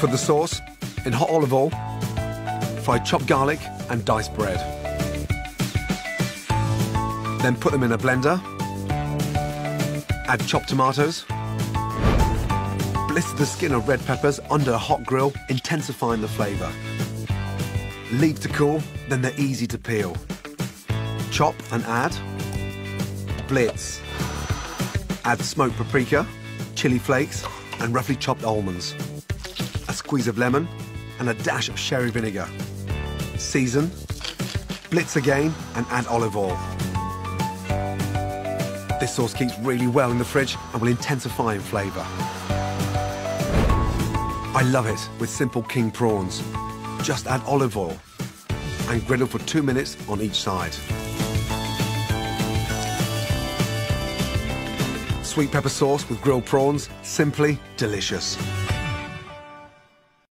For the sauce, in hot olive oil, fry chopped garlic and diced bread. Then put them in a blender, add chopped tomatoes, blister the skin of red peppers under a hot grill, intensifying the flavour. Leave to cool, then they're easy to peel. Chop and add, blitz. Add smoked paprika, chili flakes, and roughly chopped almonds. A squeeze of lemon, and a dash of sherry vinegar. Season, blitz again, and add olive oil. This sauce keeps really well in the fridge and will intensify in flavour. I love it with simple king prawns. Just add olive oil and griddle for 2 minutes on each side. Sweet pepper sauce with grilled prawns, simply delicious.